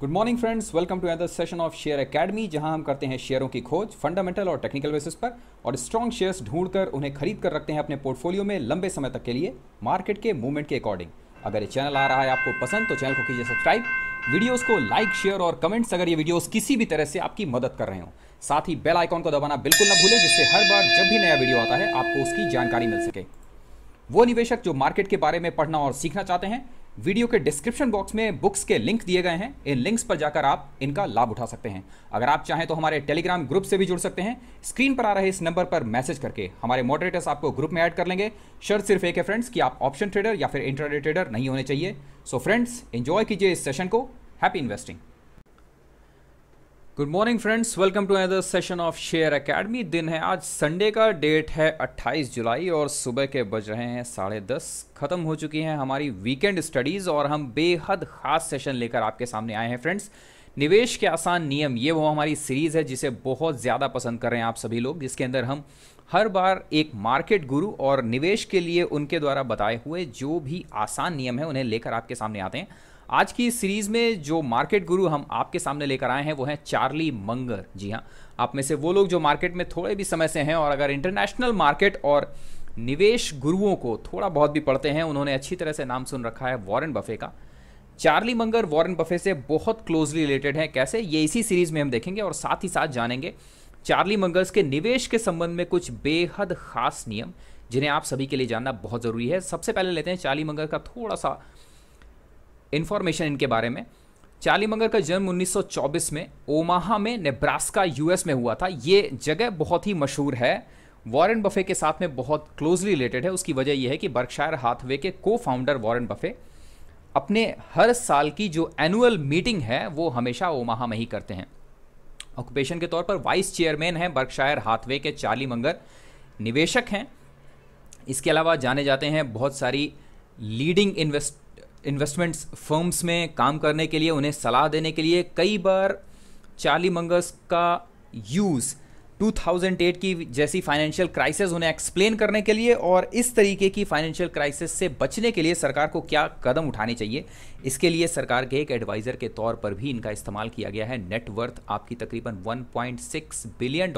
Good morning friends, welcome to other session of share Academy, जहां हम करते हैं शेयरों की खोज फंडामेंटल और टेक्निकल बेसिस पर और स्ट्रॉन्ग शेयर्स ढूंढकर उन्हें खरीद कर रखते हैं अपने पोर्टफोलियो में लंबे समय तक के लिए मार्केट के मूवमेंट के अकॉर्डिंग। अगर ये चैनल आ रहा है आपको पसंद तो चैनल को कीजिए सब्सक्राइब, वीडियोस को लाइक, शेयर और कमेंट्स अगर ये वीडियोस किसी भी तरह से आपकी मदद कर रहे हो। साथ ही बेल आइकॉन को दबाना बिल्कुल ना भूलें, जिससे हर बार जब भी नया वीडियो आता है आपको उसकी जानकारी मिल सके। वो निवेशक जो मार्केट के बारे में पढ़ना और सीखना चाहते हैं, वीडियो के डिस्क्रिप्शन बॉक्स में बुक्स के लिंक दिए गए हैं, इन लिंक्स पर जाकर आप इनका लाभ उठा सकते हैं। अगर आप चाहें तो हमारे टेलीग्राम ग्रुप से भी जुड़ सकते हैं, स्क्रीन पर आ रहे इस नंबर पर मैसेज करके हमारे मॉडरेटर्स आपको ग्रुप में ऐड कर लेंगे। शर्त सिर्फ एक है फ्रेंड्स कि आप ऑप्शन ट्रेडर या फिर इंट्राडे ट्रेडर नहीं होने चाहिए। सो फ्रेंड्स, एंजॉय कीजिए इस सेशन को। Happy investing. Good morning friends, welcome to another session of share academy. दिन है आज संडे का, डेट है 28 जुलाई और सुबह के बज रहे हैं 10:30। ख़त्म हो चुकी हैं हमारी वीकेंड स्टडीज़ और हम बेहद ख़ास सेशन लेकर आपके सामने आए हैं फ्रेंड्स। निवेश के आसान नियम, ये वो हमारी सीरीज़ है जिसे बहुत ज़्यादा पसंद कर रहे हैं आप सभी लोग, जिसके अंदर हम हर बार एक मार्केट गुरु और निवेश के लिए उनके द्वारा बताए हुए जो भी आसान नियम है उन्हें लेकर आपके सामने आते हैं। आज की सीरीज़ में जो मार्केट गुरु हम आपके सामने लेकर आए हैं वो हैं चार्ली मंगर। जी हाँ, आप में से वो लोग जो मार्केट में थोड़े भी समय से हैं और अगर इंटरनेशनल मार्केट और निवेश गुरुओं को थोड़ा बहुत भी पढ़ते हैं, उन्होंने अच्छी तरह से नाम सुन रखा है वॉरेन बफे का। चार्ली मंगर वॉरेन बफे से बहुत क्लोजली रिलेटेड है, कैसे ये इसी सीरीज़ में हम देखेंगे और साथ ही साथ जानेंगे चार्ली मंगर्स के निवेश के संबंध में कुछ बेहद ख़ास नियम जिन्हें आप सभी के लिए जानना बहुत ज़रूरी है। सबसे पहले लेते हैं चार्ली मंगर का थोड़ा सा इन्फॉर्मेशन इनके बारे में। चार्ली मंगर का जन्म 1924 में ओमाहा में नेब्रास्का यूएस में हुआ था। ये जगह बहुत ही मशहूर है, वॉरेन बफे के साथ में बहुत क्लोजली रिलेटेड है। उसकी वजह यह है कि बर्कशायर हाथवे के को फाउंडर वॉरेन बफे अपने हर साल की जो एनुअल मीटिंग है वो हमेशा ओमाहा में ही करते हैं। ऑक्यूपेशन के तौर पर वाइस चेयरमैन हैं बर्कशायर हाथवे के चार्ली मंगर, निवेशक हैं। इसके अलावा जाने जाते हैं बहुत सारी लीडिंग इन्वेस्टमेंट्स फर्म्स में काम करने के लिए, उन्हें सलाह देने के लिए। कई बार चार्ली मंगर्स का यूज़ 2008 की जैसी फाइनेंशियल क्राइसिस उन्हें एक्सप्लेन करने के लिए और इस तरीके की फाइनेंशियल क्राइसिस से बचने के लिए सरकार को क्या कदम उठाने चाहिए, इसके लिए सरकार के एक एडवाइज़र के तौर पर भी इनका इस्तेमाल किया गया है। नेटवर्थ आपकी तकरीबन $1.6 बिलियन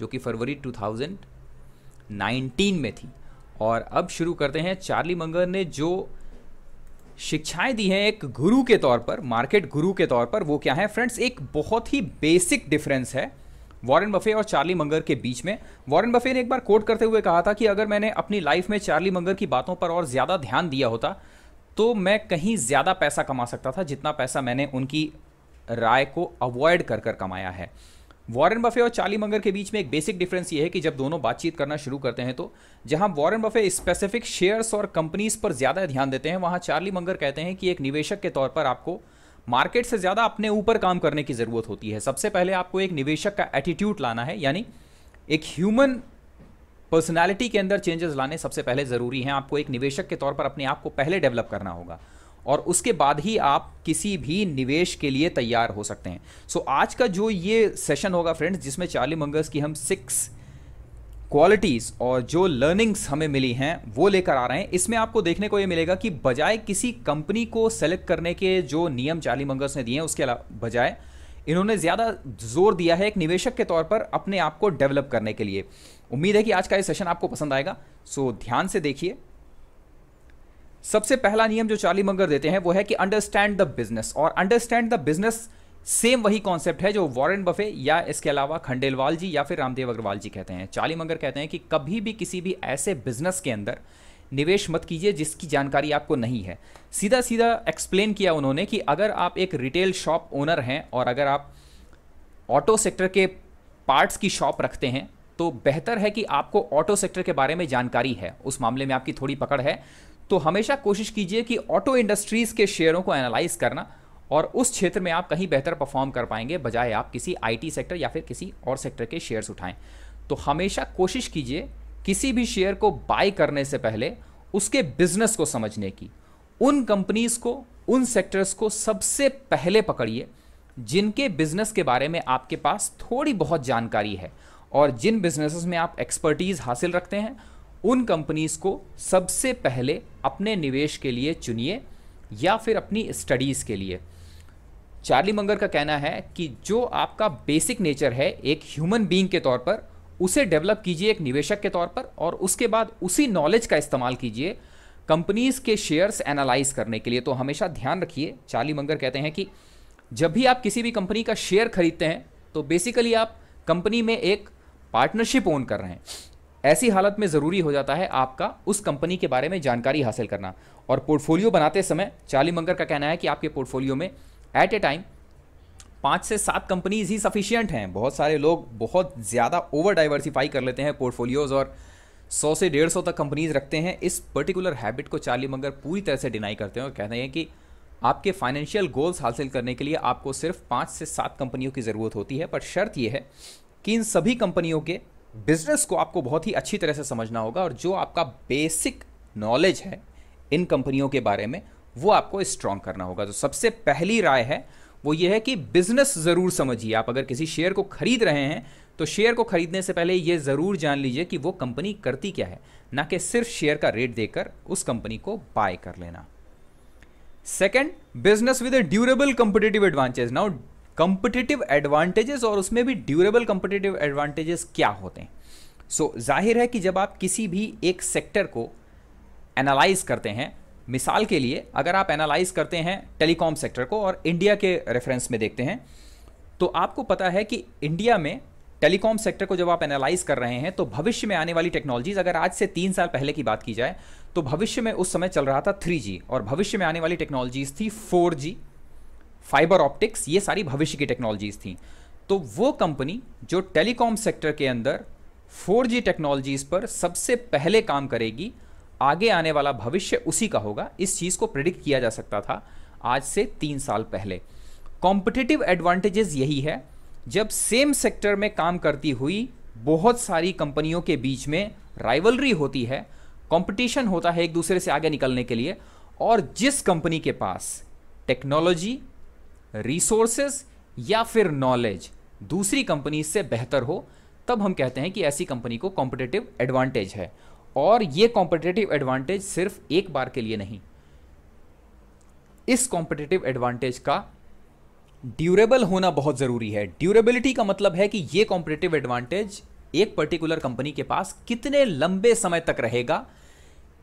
जो कि फरवरी 2019 में थी। और अब शुरू करते हैं, चार्ली मंगर ने जो शिक्षाएं दी हैं एक गुरु के तौर पर, मार्केट गुरु के तौर पर, वो क्या है फ्रेंड्स। एक बहुत ही बेसिक डिफरेंस है वॉरेन बफे और चार्ली मंगर के बीच में। वॉरेन बफे ने एक बार कोट करते हुए कहा था कि अगर मैंने अपनी लाइफ में चार्ली मंगर की बातों पर और ज़्यादा ध्यान दिया होता तो मैं कहीं ज़्यादा पैसा कमा सकता था, जितना पैसा मैंने उनकी राय को अवॉइड कर कर कमाया है। वॉरेन बफे और चार्ली मंगर के बीच में एक बेसिक डिफरेंस ये है कि जब दोनों बातचीत करना शुरू करते हैं तो जहां वॉरेन बफे स्पेसिफिक शेयर्स और कंपनीज पर ज़्यादा ध्यान देते हैं, वहां चार्ली मंगर कहते हैं कि एक निवेशक के तौर पर आपको मार्केट से ज़्यादा अपने ऊपर काम करने की ज़रूरत होती है। सबसे पहले आपको एक निवेशक का एटीट्यूड लाना है, यानी एक ह्यूमन पर्सनैलिटी के अंदर चेंजेस लाने सबसे पहले ज़रूरी हैं। आपको एक निवेशक के तौर पर अपने आप को पहले डेवलप करना होगा और उसके बाद ही आप किसी भी निवेश के लिए तैयार हो सकते हैं। सो आज का जो ये सेशन होगा फ्रेंड्स, जिसमें चार्ली मंगर्स की हम 6 क्वालिटीज़ और जो लर्निंग्स हमें मिली हैं वो लेकर आ रहे हैं। इसमें आपको देखने को ये मिलेगा कि बजाय किसी कंपनी को सेलेक्ट करने के जो नियम चार्ली मंगर्स ने दिए हैं, उसके अलावा बजाय इन्होंने ज़्यादा जोर दिया है एक निवेशक के तौर पर अपने आप को डेवलप करने के लिए। उम्मीद है कि आज का ये सेशन आपको पसंद आएगा, सो ध्यान से देखिए। सबसे पहला नियम जो चार्ली मंगर देते हैं वो है कि अंडरस्टैंड द बिजनेस। और अंडरस्टैंड द बिजनेस सेम वही कॉन्सेप्ट है जो वॉरेन बफे या इसके अलावा खंडेलवाल जी या फिर रामदेव अग्रवाल जी कहते हैं। चार्ली मंगर कहते हैं कि कभी भी किसी भी ऐसे बिजनेस के अंदर निवेश मत कीजिए जिसकी जानकारी आपको नहीं है। सीधा सीधा एक्सप्लेन किया उन्होंने कि अगर आप एक रिटेल शॉप ओनर हैं और अगर आप ऑटो सेक्टर के पार्ट्स की शॉप रखते हैं तो बेहतर है कि आपको ऑटो सेक्टर के बारे में जानकारी है, उस मामले में आपकी थोड़ी पकड़ है, तो हमेशा कोशिश कीजिए कि ऑटो इंडस्ट्रीज़ के शेयरों को एनालाइज करना और उस क्षेत्र में आप कहीं बेहतर परफॉर्म कर पाएंगे बजाय आप किसी आईटी सेक्टर या फिर किसी और सेक्टर के शेयर्स उठाएं। तो हमेशा कोशिश कीजिए किसी भी शेयर को बाय करने से पहले उसके बिजनेस को समझने की। उन कंपनीज़ को, उन सेक्टर्स को सबसे पहले पकड़िए जिनके बिजनेस के बारे में आपके पास थोड़ी बहुत जानकारी है और जिन बिजनेसेस में आप एक्सपर्टीज़ हासिल रखते हैं उन कंपनीज़ को सबसे पहले अपने निवेश के लिए चुनिए या फिर अपनी स्टडीज़ के लिए। चार्ली मंगर का कहना है कि जो आपका बेसिक नेचर है एक ह्यूमन बीइंग के तौर पर, उसे डेवलप कीजिए एक निवेशक के तौर पर, और उसके बाद उसी नॉलेज का इस्तेमाल कीजिए कंपनीज के शेयर्स एनालाइज करने के लिए। तो हमेशा ध्यान रखिए, चार्ली मंगर कहते हैं कि जब भी आप किसी भी कंपनी का शेयर खरीदते हैं तो बेसिकली आप कंपनी में एक पार्टनरशिप ओन कर रहे हैं। ऐसी हालत में ज़रूरी हो जाता है आपका उस कंपनी के बारे में जानकारी हासिल करना। और पोर्टफोलियो बनाते समय चार्ली मंगर का कहना है कि आपके पोर्टफोलियो में एट ए टाइम 5 से 7 कंपनीज ही सफिशिएंट हैं। बहुत सारे लोग बहुत ज़्यादा ओवर डाइवर्सिफाई कर लेते हैं पोर्टफोलियोज़ और 100 से 150 तक कंपनीज रखते हैं। इस पर्टिकुलर हैबिट को चार्ली मंगर पूरी तरह से डिनाई करते हैं और कहते हैं कि आपके फाइनेंशियल गोल्स हासिल करने के लिए आपको सिर्फ 5 से 7 कंपनियों की ज़रूरत होती है, पर शर्त यह है कि इन सभी कंपनियों के बिजनेस को आपको बहुत ही अच्छी तरह से समझना होगा और जो आपका बेसिक नॉलेज है इन कंपनियों के बारे में वो आपको स्ट्रांग करना होगा। तो सबसे पहली राय है वो ये है कि बिजनेस ज़रूर समझिए। आप अगर किसी शेयर को खरीद रहे हैं तो शेयर को खरीदने से पहले ये ज़रूर जान लीजिए कि वो कंपनी करती क्या है, ना कि सिर्फ शेयर का रेट देकर उस कंपनी को बाय कर लेना। Second, business with a durable competitive advantage. Now competitive advantages और उसमें भी ड्यूरेबल कंपिटेटिव एडवांटेजेस क्या होते हैं? सो जाहिर है कि जब आप किसी भी एक सेक्टर को एनालाइज करते हैं, मिसाल के लिए अगर आप एनालाइज करते हैं टेलीकॉम सेक्टर को और इंडिया के रेफरेंस में देखते हैं, तो आपको पता है कि इंडिया में टेलीकॉम सेक्टर को जब आप एनालाइज कर रहे हैं तो भविष्य में आने वाली टेक्नोलॉजीज़, अगर आज से 3 साल पहले की बात की जाए तो भविष्य में उस समय चल रहा था 3G और भविष्य में आने वाली टेक्नोलॉजीज़ थी 4G, फाइबर ऑप्टिक्स, ये सारी भविष्य की टेक्नोलॉजीज़ थी। तो वो कंपनी जो टेलीकॉम सेक्टर के अंदर 4G टेक्नोलॉजीज़ पर सबसे पहले काम करेगी, आगे आने वाला भविष्य उसी का होगा। इस चीज़ को प्रेडिक्ट किया जा सकता था आज से 3 साल पहले। कॉम्पिटिटिव एडवांटेजेस यही है, जब सेम सेक्टर में काम करती हुई बहुत सारी कंपनियों के बीच में राइवलरी होती है, कंपटीशन होता है एक दूसरे से आगे निकलने के लिए, और जिस कंपनी के पास टेक्नोलॉजी, रिसोर्सेज या फिर नॉलेज दूसरी कंपनी से बेहतर हो, तब हम कहते हैं कि ऐसी कंपनी को कॉम्पिटिटिव एडवांटेज है। और ये कॉम्पिटिटिव एडवांटेज सिर्फ एक बार के लिए नहीं, इस कॉम्पिटिटिव एडवांटेज का ड्यूरेबल होना बहुत ज़रूरी है। ड्यूरेबिलिटी का मतलब है कि ये कॉम्पिटिटिव एडवांटेज एक पर्टिकुलर कंपनी के पास कितने लंबे समय तक रहेगा,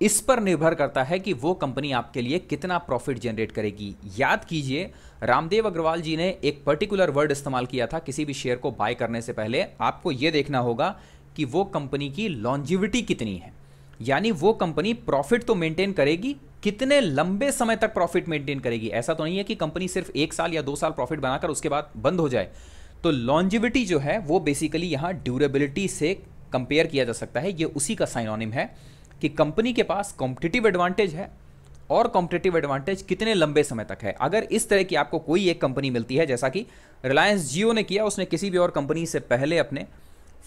इस पर निर्भर करता है कि वो कंपनी आपके लिए कितना प्रॉफिट जनरेट करेगी। याद कीजिए, रामदेव अग्रवाल जी ने एक पर्टिकुलर वर्ड इस्तेमाल किया था, किसी भी शेयर को बाय करने से पहले आपको ये देखना होगा कि वो कंपनी की लॉन्जिविटी कितनी है, यानी वो कंपनी प्रॉफिट तो मेंटेन करेगी, कितने लंबे समय तक प्रॉफिट मेंटेन करेगी। ऐसा तो नहीं है कि कंपनी सिर्फ 1 साल या 2 साल प्रॉफिट बनाकर उसके बाद बंद हो जाए। तो लॉन्जिविटी जो है वो बेसिकली यहाँ ड्यूरेबिलिटी से कंपेयर किया जा सकता है। ये उसी का साइनोनिम है कि कंपनी के पास कॉम्पिटिटिव एडवांटेज है और कॉम्पिटिटिव एडवांटेज कितने लंबे समय तक है। अगर इस तरह की आपको कोई एक कंपनी मिलती है, जैसा कि रिलायंस जियो ने किया, उसने किसी भी और कंपनी से पहले अपने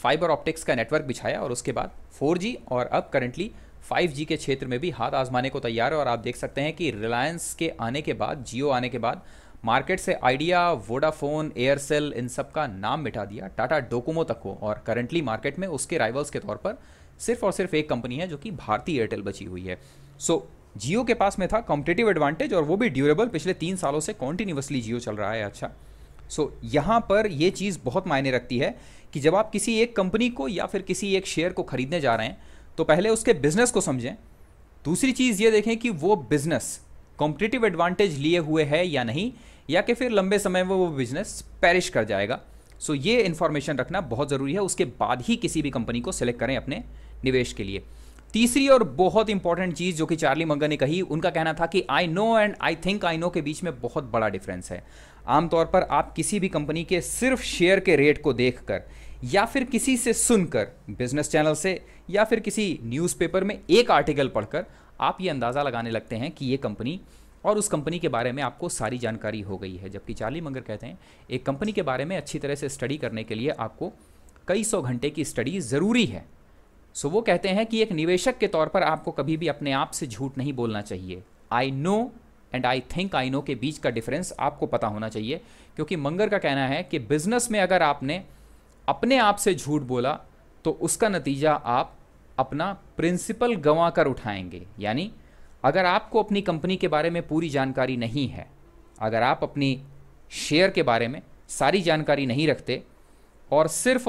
फाइबर ऑप्टिक्स का नेटवर्क बिछाया और उसके बाद 4G और अब करंटली 5G के क्षेत्र में भी हाथ आजमाने को तैयार है। और आप देख सकते हैं कि रिलायंस के आने के बाद, जियो आने के बाद, मार्केट से आइडिया, वोडाफोन, एयरसेल, इन सब का नाम मिटा दिया, टाटा डोकोमो तक हो, और करंटली मार्केट में उसके राइवल्स के तौर पर सिर्फ और सिर्फ एक कंपनी है जो कि भारतीय एयरटेल बची हुई है। सो जियो के पास में था कॉम्पिटिटिव एडवांटेज और वो भी ड्यूरेबल, पिछले 3 सालों से कॉन्टीन्यूसली जियो चल रहा है। अच्छा, सो यहाँ पर यह चीज़ बहुत मायने रखती है कि जब आप किसी एक कंपनी को या फिर किसी एक शेयर को खरीदने जा रहे हैं तो पहले उसके बिजनेस को समझें। दूसरी चीज़ ये देखें कि वो बिजनेस कॉम्पिटिटिव एडवांटेज लिए हुए है या नहीं, या कि फिर लंबे समय में वो बिजनेस पैरिश कर जाएगा। सो ये इन्फॉर्मेशन रखना बहुत ज़रूरी है, उसके बाद ही किसी भी कंपनी को सिलेक्ट करें अपने निवेश के लिए। तीसरी और बहुत इंपॉर्टेंट चीज़ जो कि चार्ली मंगर ने कही, उनका कहना था कि I know and I think I know के बीच में बहुत बड़ा डिफरेंस है। आमतौर पर आप किसी भी कंपनी के सिर्फ शेयर के रेट को देखकर या फिर किसी से सुनकर, बिजनेस चैनल से या फिर किसी न्यूज़पेपर में एक आर्टिकल पढ़कर आप ये अंदाज़ा लगाने लगते हैं कि ये कंपनी और उस कंपनी के बारे में आपको सारी जानकारी हो गई है। जबकि चार्ली मंगर कहते हैं एक कंपनी के बारे में अच्छी तरह से स्टडी करने के लिए आपको कई सौ घंटे की स्टडी ज़रूरी है। सो वो कहते हैं कि एक निवेशक के तौर पर आपको कभी भी अपने आप से झूठ नहीं बोलना चाहिए। I know and I think I know के बीच का डिफरेंस आपको पता होना चाहिए, क्योंकि मंगर का कहना है कि बिजनेस में अगर आपने अपने आप से झूठ बोला तो उसका नतीजा आप अपना प्रिंसिपल गंवा कर उठाएंगे। यानी अगर आपको अपनी कंपनी के बारे में पूरी जानकारी नहीं है, अगर आप अपनी शेयर के बारे में सारी जानकारी नहीं रखते और सिर्फ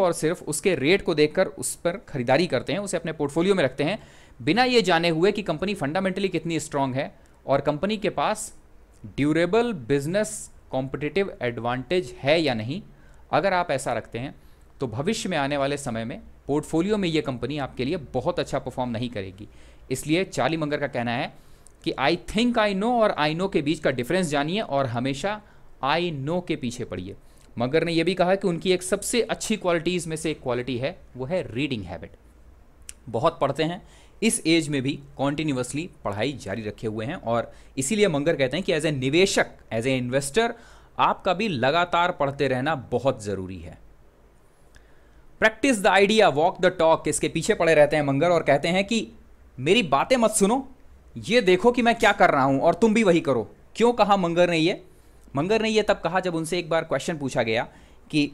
उसके रेट को देखकर उस पर खरीदारी करते हैं, उसे अपने पोर्टफोलियो में रखते हैं बिना ये जाने हुए कि कंपनी फंडामेंटली कितनी स्ट्रांग है और कंपनी के पास ड्यूरेबल बिजनेस कॉम्पिटिटिव एडवांटेज है या नहीं। अगर आप ऐसा रखते हैं तो भविष्य में आने वाले समय में पोर्टफोलियो में ये कंपनी आपके लिए बहुत अच्छा परफॉर्म नहीं करेगी। इसलिए चार्ली मंगर का कहना है कि आई थिंक आई नो और आई नो के बीच का डिफरेंस जानिए और हमेशा आई नो के पीछे पड़िए। मंगर ने यह भी कहा कि उनकी एक सबसे अच्छी क्वालिटीज़ में से एक क्वालिटी है, वो है रीडिंग हैबिट। बहुत पढ़ते हैं, इस एज में भी कॉन्टिन्यूसली पढ़ाई जारी रखे हुए हैं और इसीलिए मंगर कहते हैं कि एज ए निवेशक, एज ए इन्वेस्टर आपका भी लगातार पढ़ते रहना बहुत ज़रूरी है। Practice the idea walk the talk, इसके पीछे पड़े रहते हैं मंगर और कहते हैं कि मेरी बातें मत सुनो, ये देखो कि मैं क्या कर रहा हूँ और तुम भी वही करो। क्यों कहा मंगर ने ये? मंगर ने यह तब कहा जब उनसे एक बार क्वेश्चन पूछा गया कि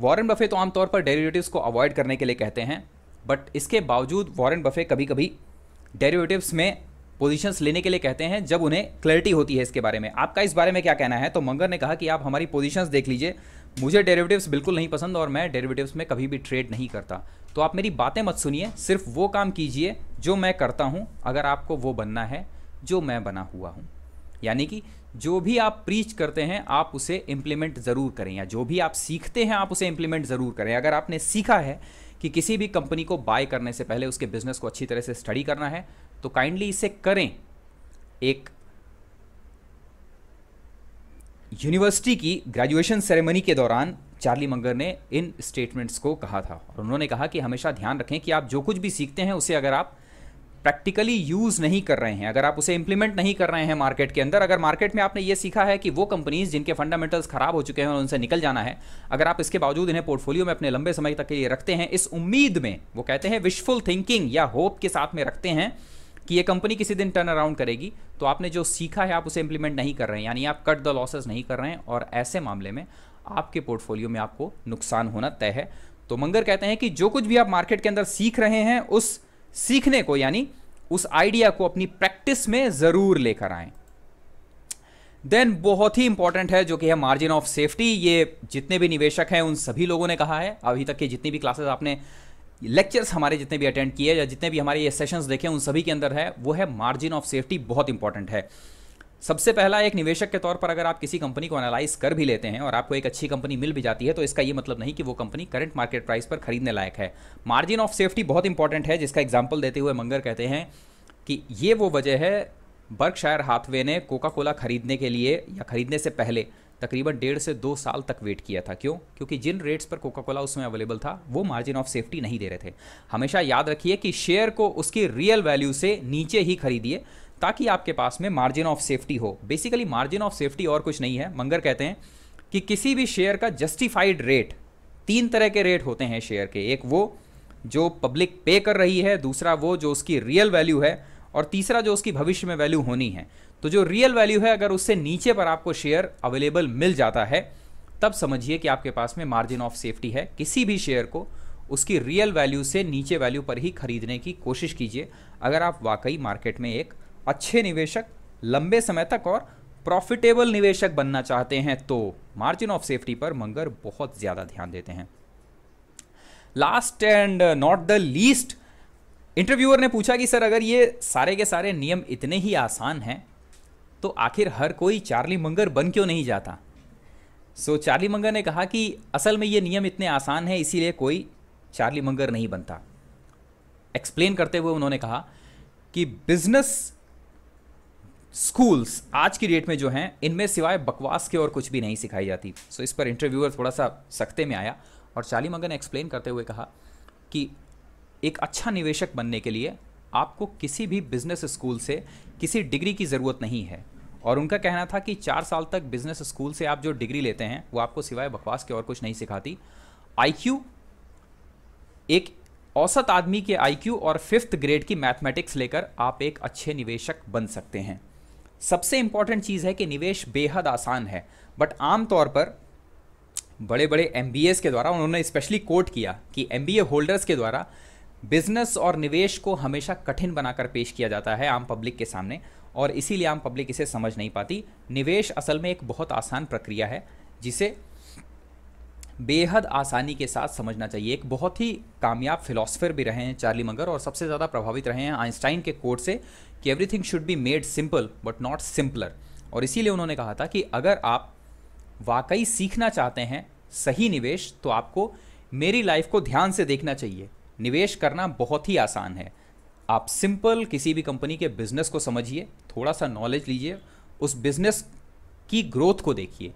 वॉरेन बफेट तो आमतौर पर डेरिवेटिव्स को अवॉइड करने के लिए कहते हैं, बट इसके बावजूद वॉरेन बफेट कभी कभी डेरिवेटिव्स में पोजीशंस लेने के लिए कहते हैं जब उन्हें क्लैरिटी होती है इसके बारे में। आपका इस बारे में क्या कहना है? तो मंगर ने कहा कि आप हमारी पोजीशंस देख लीजिए, मुझे डेरिवेटिव्स बिल्कुल नहीं पसंद और मैं डेरिवेटिव्स में कभी भी ट्रेड नहीं करता, तो आप मेरी बातें मत सुनिए, सिर्फ वो काम कीजिए जो मैं करता हूँ अगर आपको वो बनना है जो मैं बना हुआ हूँ। यानी कि जो भी आप प्रीच करते हैं आप उसे इम्प्लीमेंट ज़रूर करें, या जो भी आप सीखते हैं आप उसे इम्प्लीमेंट ज़रूर करें। अगर आपने सीखा है कि किसी भी कंपनी को बाय करने से पहले उसके बिजनेस को अच्छी तरह से स्टडी करना है तो काइंडली इसे करें। एक यूनिवर्सिटी की ग्रेजुएशन सेरेमनी के दौरान चार्ली मंगर ने इन स्टेटमेंट्स को कहा था और उन्होंने कहा कि हमेशा ध्यान रखें कि आप जो कुछ भी सीखते हैं उसे अगर आप प्रैक्टिकली यूज़ नहीं कर रहे हैं, अगर आप उसे इंप्लीमेंट नहीं कर रहे हैं मार्केट के अंदर, अगर मार्केट में आपने ये सीखा है कि वो कंपनीज जिनके फंडामेंटल्स खराब हो चुके हैं और उनसे निकल जाना है, अगर आप इसके बावजूद इन्हें पोर्टफोलियो में अपने लंबे समय तक के लिए रखते हैं इस उम्मीद में, वो कहते हैं विशफुल थिंकिंग या होप के साथ में रखते हैं कि ये कंपनी किसी दिन टर्न अराउंड करेगी, तो आपने जो सीखा है आप उसे इंप्लीमेंट नहीं कर रहे हैं, यानी आप कट द लॉसेस नहीं कर रहे हैं और ऐसे मामले में आपके पोर्टफोलियो में आपको नुकसान होना तय है। तो मंगर कहते हैं कि जो कुछ भी आप मार्केट के अंदर सीख रहे हैं उस सीखने को यानी उस आइडिया को अपनी प्रैक्टिस में जरूर लेकर आएं। देन बहुत ही इंपॉर्टेंट है जो कि है मार्जिन ऑफ सेफ्टी। ये जितने भी निवेशक हैं उन सभी लोगों ने कहा है, अभी तक के जितनी भी क्लासेस आपने लेक्चर्स हमारे जितने भी अटेंड किए या जितने भी हमारे ये सेशंस देखे उन सभी के अंदर है, वो है मार्जिन ऑफ सेफ्टी। बहुत इंपॉर्टेंट है। सबसे पहला, एक निवेशक के तौर पर अगर आप किसी कंपनी को एनालाइज कर भी लेते हैं और आपको एक अच्छी कंपनी मिल भी जाती है तो इसका ये मतलब नहीं कि वो कंपनी करंट मार्केट प्राइस पर खरीदने लायक है। मार्जिन ऑफ सेफ्टी बहुत इंपॉर्टेंट है, जिसका एग्जांपल देते हुए मंगर कहते हैं कि ये वो वजह है बर्कशायर हाथवे ने कोका कोला खरीदने के लिए या खरीदने से पहले तकरीबन 1.5 से 2 साल तक वेट किया था। क्यों? क्योंकि जिन रेट्स पर कोका कोला उसमें अवेलेबल था वो मार्जिन ऑफ सेफ्टी नहीं दे रहे थे। हमेशा याद रखिए कि शेयर को उसकी रियल वैल्यू से नीचे ही खरीदिए ताकि आपके पास में मार्जिन ऑफ सेफ्टी हो। बेसिकली मार्जिन ऑफ सेफ्टी और कुछ नहीं है। मंगर कहते हैं कि किसी भी शेयर का जस्टिफाइड रेट, 3 तरह के रेट होते हैं शेयर के, एक वो जो पब्लिक पे कर रही है, दूसरा वो जो उसकी रियल वैल्यू है और तीसरा जो उसकी भविष्य में वैल्यू होनी है। तो जो रियल वैल्यू है अगर उससे नीचे पर आपको शेयर अवेलेबल मिल जाता है तब समझिए कि आपके पास में मार्जिन ऑफ सेफ्टी है। किसी भी शेयर को उसकी रियल वैल्यू से नीचे वैल्यू पर ही खरीदने की कोशिश कीजिए अगर आप वाकई मार्केट में एक अच्छे निवेशक, लंबे समय तक और प्रॉफिटेबल निवेशक बनना चाहते हैं। तो मार्जिन ऑफ सेफ्टी पर मंगर बहुत ज़्यादा ध्यान देते हैं। Last and not the least, interviewer ने पूछा कि सर अगर ये सारे के सारे नियम इतने ही आसान हैं तो आखिर हर कोई चार्ली मंगर बन क्यों नहीं जाता? सो चार्ली मंगर ने कहा कि असल में ये नियम इतने आसान हैं इसीलिए कोई चार्ली मंगर नहीं बनता। एक्सप्लेन करते हुए उन्होंने कहा कि बिजनेस स्कूल्स आज की डेट में जो हैं इनमें सिवाय बकवास के और कुछ भी नहीं सिखाई जाती। सो इस पर इंटरव्यूअर थोड़ा सा सख्ते में आया और चार्ली मंगर ने एक्सप्लेन करते हुए कहा कि एक अच्छा निवेशक बनने के लिए आपको किसी भी बिजनेस स्कूल से किसी डिग्री की ज़रूरत नहीं है। और उनका कहना था कि 4 साल तक बिजनेस स्कूल से आप जो डिग्री लेते हैं वो आपको सिवाय बकवास के और कुछ नहीं सिखाती। IQ, एक औसत आदमी के IQ और 5th ग्रेड की मैथमेटिक्स लेकर आप एक अच्छे निवेशक बन सकते हैं। सबसे इंपॉर्टेंट चीज़ है कि निवेश बेहद आसान है, बट आमतौर पर बड़े बड़े MBAs के द्वारा, उन्होंने स्पेशली कोट किया कि MBA होल्डर्स के द्वारा बिजनेस और निवेश को हमेशा कठिन बनाकर पेश किया जाता है आम पब्लिक के सामने और इसीलिए आम पब्लिक इसे समझ नहीं पाती। निवेश असल में एक बहुत आसान प्रक्रिया है जिसे बेहद आसानी के साथ समझना चाहिए। एक बहुत ही कामयाब फिलॉसफर भी रहे हैं चार्ली मंगर, और सबसे ज़्यादा प्रभावित रहे हैं आइंस्टाइन के कोट से कि everything should be made simple but not simpler. और इसीलिए उन्होंने कहा था कि अगर आप वाकई सीखना चाहते हैं सही निवेश, तो आपको मेरी लाइफ को ध्यान से देखना चाहिए। निवेश करना बहुत ही आसान है, आप सिंपल किसी भी कंपनी के बिजनेस को समझिए, थोड़ा सा नॉलेज लीजिए, उस बिज़नेस की ग्रोथ को देखिए,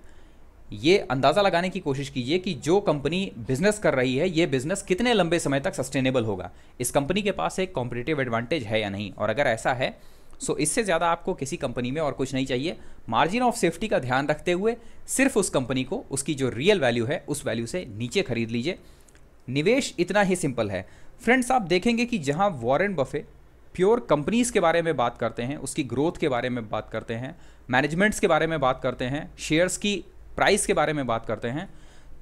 ये अंदाज़ा लगाने की कोशिश कीजिए कि जो कंपनी बिजनेस कर रही है ये बिज़नेस कितने लंबे समय तक सस्टेनेबल होगा, इस कंपनी के पास एक कॉम्पिटिटिव एडवांटेज है या नहीं, और अगर ऐसा है सो इससे ज़्यादा आपको किसी कंपनी में और कुछ नहीं चाहिए। मार्जिन ऑफ सेफ्टी का ध्यान रखते हुए सिर्फ उस कंपनी को उसकी जो रियल वैल्यू है उस वैल्यू से नीचे खरीद लीजिए। निवेश इतना ही सिंपल है। फ्रेंड्स, आप देखेंगे कि जहां वॉरेन बफेट प्योर कंपनीज़ के बारे में बात करते हैं, उसकी ग्रोथ के बारे में बात करते हैं, मैनेजमेंट्स के बारे में बात करते हैं, शेयर्स की प्राइस के बारे में बात करते हैं,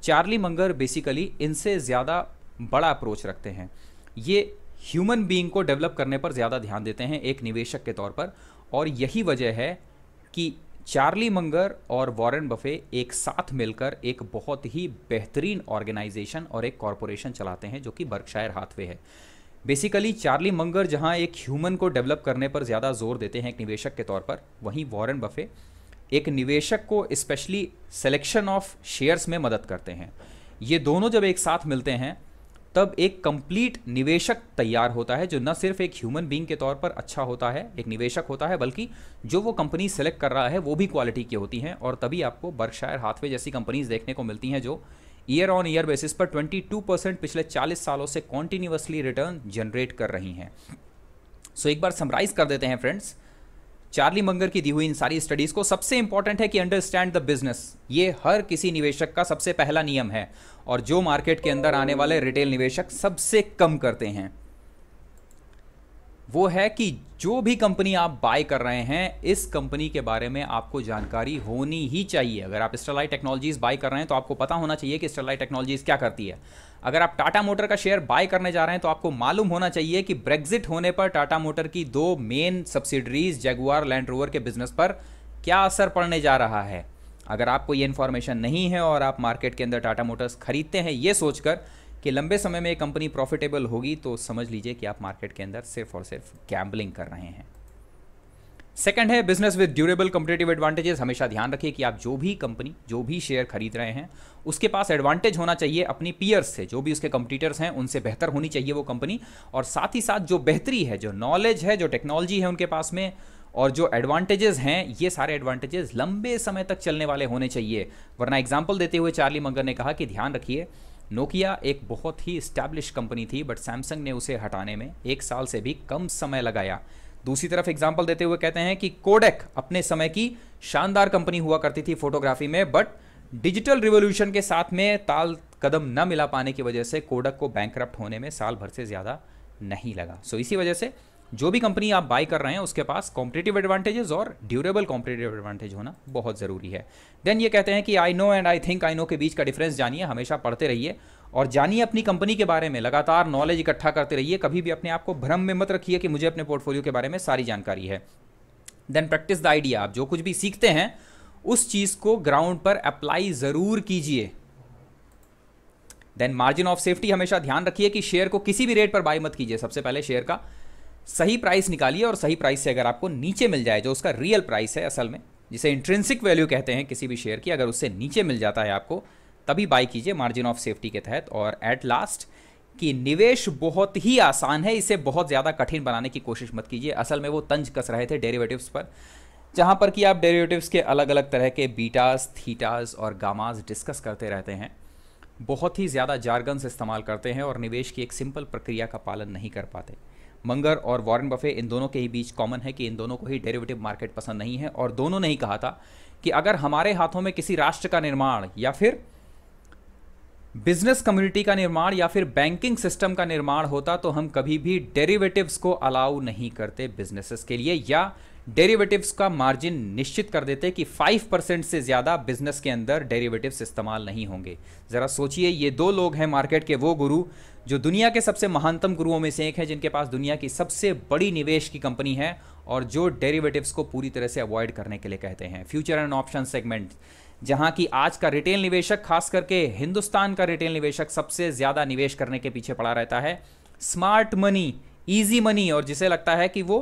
चार्ली मंगर बेसिकली इनसे ज़्यादा बड़ा अप्रोच रखते हैं। ये ह्यूमन बीइंग को डेवलप करने पर ज़्यादा ध्यान देते हैं एक निवेशक के तौर पर, और यही वजह है कि चार्ली मंगर और वॉरेन बफेट एक साथ मिलकर एक बहुत ही बेहतरीन ऑर्गेनाइजेशन और एक कॉरपोरेशन चलाते हैं जो कि बर्कशायर हाथवे है। बेसिकली चार्ली मंगर जहां एक ह्यूमन को डेवलप करने पर ज़्यादा जोर देते हैं एक निवेशक के तौर पर, वहीं वॉरेन बफेट एक निवेशक को स्पेशली सिलेक्शन ऑफ शेयर्स में मदद करते हैं। ये दोनों जब एक साथ मिलते हैं तब एक कंप्लीट निवेशक तैयार होता है जो न सिर्फ एक ह्यूमन बीइंग के तौर पर अच्छा होता है, एक निवेशक होता है, बल्कि जो वो कंपनी सेलेक्ट कर रहा है वो भी क्वालिटी की होती हैं। और तभी आपको बर्कशायर हाथवे जैसी कंपनीज देखने को मिलती हैं जो ईयर ऑन ईयर बेसिस पर 22% पिछले 40 सालों से कॉन्टिन्यूसली रिटर्न जनरेट कर रही हैं। सो एक बार समराइज कर देते हैं फ्रेंड्स, चार्ली मंगर की दी हुई इन सारी स्टडीज़ को। सबसे इंपॉर्टेंट है कि अंडरस्टैंड द बिजनेस, ये हर किसी निवेशक का सबसे पहला नियम है और जो मार्केट के अंदर आने वाले रिटेल निवेशक सबसे कम करते हैं वो है कि जो भी कंपनी आप बाय कर रहे हैं इस कंपनी के बारे में आपको जानकारी होनी ही चाहिए। अगर आप स्टरलाइट टेक्नोलॉजीज़ बाय कर रहे हैं तो आपको पता होना चाहिए कि स्टरलाइट टेक्नोलॉजीज़ क्या करती है। अगर आप टाटा मोटर का शेयर बाय करने जा रहे हैं तो आपको मालूम होना चाहिए कि ब्रेग्जिट होने पर टाटा मोटर की दो main subsidiaries Jaguar Land Rover के बिजनेस पर क्या असर पड़ने जा रहा है। अगर आपको ये इन्फॉर्मेशन नहीं है और आप मार्केट के अंदर टाटा मोटर्स खरीदते हैं ये सोचकर कि लंबे समय में ये कंपनी प्रॉफिटेबल होगी, तो समझ लीजिए कि आप मार्केट के अंदर सिर्फ और सिर्फ गैम्बलिंग कर रहे हैं। सेकंड है business with durable competitive advantages. हमेशा ध्यान रखिए कि आप जो भी कंपनी, जो भी शेयर खरीद रहे हैं उसके पास एडवांटेज होना चाहिए अपनी पीयर्स से, जो भी उसके कंपटीटर्स हैं उनसे बेहतर होनी चाहिए वो कंपनी, और साथ ही साथ जो बेहतरी है, जो नॉलेज है, जो टेक्नोलॉजी है उनके पास में, और जो एडवांटेजेस हैं ये सारे एडवांटेजेस लंबे समय तक चलने वाले होने चाहिए। वरना एग्जाम्पल देते हुए चार्ली मंगर ने कहा कि ध्यान रखिए नोकिया एक बहुत ही इस्टैब्लिश कंपनी थी बट सैमसंग ने उसे हटाने में 1 साल से भी कम समय लगाया। दूसरी तरफ एग्जाम्पल देते हुए कहते हैं कि कोडेक अपने समय की शानदार कंपनी हुआ करती थी फोटोग्राफी में, बट डिजिटल रिवोल्यूशन के साथ में ताल कदम न मिला पाने की वजह से कोडक को बैंकरप्ट होने में साल भर से ज़्यादा नहीं लगा। सो इसी वजह से जो भी कंपनी आप बाय कर रहे हैं उसके पास कॉम्पिटिटिव एडवांटेजेस और ड्यूरेबल कॉम्पिटिटिव एडवांटेज होना बहुत ज़रूरी है। देन ये कहते हैं कि I know and I think I know के बीच का डिफरेंस जानिए, हमेशा पढ़ते रहिए और जानिए अपनी कंपनी के बारे में, लगातार नॉलेज इकट्ठा करते रहिए। कभी भी अपने आप को भ्रम में मत रखिए कि मुझे अपने पोर्टफोलियो के बारे में सारी जानकारी है। देन प्रैक्टिस द आइडिया, आप जो कुछ भी सीखते हैं उस चीज़ को ग्राउंड पर अप्लाई ज़रूर कीजिए। देन मार्जिन ऑफ सेफ्टी, हमेशा ध्यान रखिए कि शेयर को किसी भी रेट पर बाय मत कीजिए, सबसे पहले शेयर का सही प्राइस निकालिए और सही प्राइस से अगर आपको नीचे मिल जाए जो उसका रियल प्राइस है असल में, जिसे इंट्रिंसिक वैल्यू कहते हैं किसी भी शेयर की, अगर उससे नीचे मिल जाता है आपको तभी बाय कीजिए मार्जिन ऑफ सेफ्टी के तहत। और एट लास्ट कि निवेश बहुत ही आसान है, इसे बहुत ज़्यादा कठिन बनाने की कोशिश मत कीजिए। असल में वो तंज कस रहे थे डेरिवेटिव्स पर, जहाँ पर कि आप डेरिवेटिव्स के अलग अलग तरह के बीटास, थीटास और गामास डिस्कस करते रहते हैं, बहुत ही ज़्यादा जार्गन्स इस्तेमाल करते हैं और निवेश की एक सिंपल प्रक्रिया का पालन नहीं कर पाते। मंगर और वॉरेन बफेट इन दोनों के ही बीच कॉमन है कि इन दोनों को ही डेरिवेटिव मार्केट पसंद नहीं है, और दोनों ने ही कहा था कि अगर हमारे हाथों में किसी राष्ट्र का निर्माण या फिर बिजनेस कम्युनिटी का निर्माण या फिर बैंकिंग सिस्टम का निर्माण होता तो हम कभी भी डेरिवेटिव्स को अलाउ नहीं करते बिजनेसेस के लिए, या डेरिवेटिव्स का मार्जिन निश्चित कर देते कि 5% से ज़्यादा बिजनेस के अंदर डेरिवेटिव्स इस्तेमाल नहीं होंगे। ज़रा सोचिए, ये दो लोग हैं मार्केट के, वो गुरु जो दुनिया के सबसे महानतम गुरुओं में से एक है, जिनके पास दुनिया की सबसे बड़ी निवेश की कंपनी है और जो डेरिवेटिव्स को पूरी तरह से अवॉइड करने के लिए कहते हैं। फ्यूचर एंड ऑप्शन सेगमेंट, जहां की आज का रिटेल निवेशक, खास करके हिंदुस्तान का रिटेल निवेशक सबसे ज़्यादा निवेश करने के पीछे पड़ा रहता है। स्मार्ट मनी, ईजी मनी, और जिसे लगता है कि वो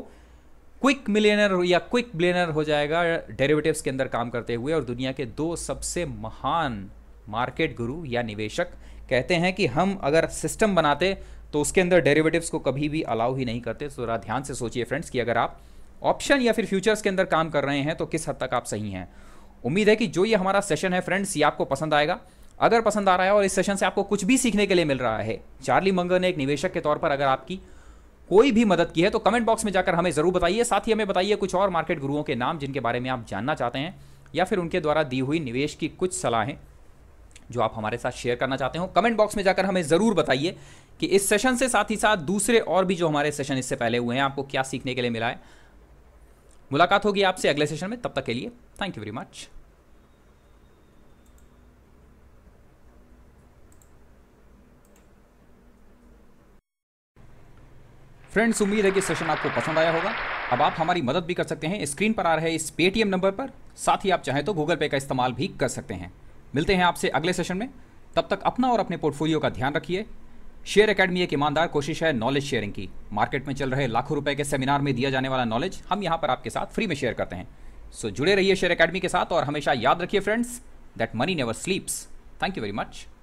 क्विक मिलियनर या क्विक बिलियनर हो जाएगा डेरिवेटिव्स के अंदर काम करते हुए। और दुनिया के दो सबसे महान मार्केट गुरु या निवेशक कहते हैं कि हम अगर सिस्टम बनाते तो उसके अंदर डेरिवेटिव्स को कभी भी अलाउ ही नहीं करते। तो ध्यान से सोचिए फ्रेंड्स कि अगर आप ऑप्शन या फिर फ्यूचर्स के अंदर काम कर रहे हैं तो किस हद तक आप सही हैं। उम्मीद है कि जो ये हमारा सेशन है फ्रेंड्स ये आपको पसंद आएगा। अगर पसंद आ रहा है और इस सेशन से आपको कुछ भी सीखने के लिए मिल रहा है, चार्ली मंगर ने एक निवेशक के तौर पर अगर आपकी कोई भी मदद की है तो कमेंट बॉक्स में जाकर हमें ज़रूर बताइए। साथ ही हमें बताइए कुछ और मार्केट गुरुओं के नाम जिनके बारे में आप जानना चाहते हैं या फिर उनके द्वारा दी हुई निवेश की कुछ सलाहें जो आप हमारे साथ शेयर करना चाहते हो। कमेंट बॉक्स में जाकर हमें ज़रूर बताइए कि इस सेशन से साथ ही साथ दूसरे और भी जो हमारे सेशन इससे पहले हुए हैं आपको क्या सीखने के लिए मिला है। मुलाकात होगी आपसे अगले सेशन में, तब तक के लिए thank you very much. Friends उम्मीद है कि सेशन आपको पसंद आया होगा। अब आप हमारी मदद भी कर सकते हैं, स्क्रीन पर आ रहे इस पेटीएम नंबर पर। साथ ही आप चाहें तो गूगल पे का इस्तेमाल भी कर सकते हैं। मिलते हैं आपसे अगले सेशन में, तब तक अपना और अपने पोर्टफोलियो का ध्यान रखिए। शेयर एकेडमी एक ईमानदार कोशिश है नॉलेज शेयरिंग की। मार्केट में चल रहे लाखों रुपए के सेमिनार में दिया जाने वाला नॉलेज हम यहाँ पर आपके साथ फ्री में शेयर करते हैं। सो जुड़े रहिए शेयर एकेडमी के साथ। और हमेशा याद रखिए friends that money never sleeps. Thank you very much.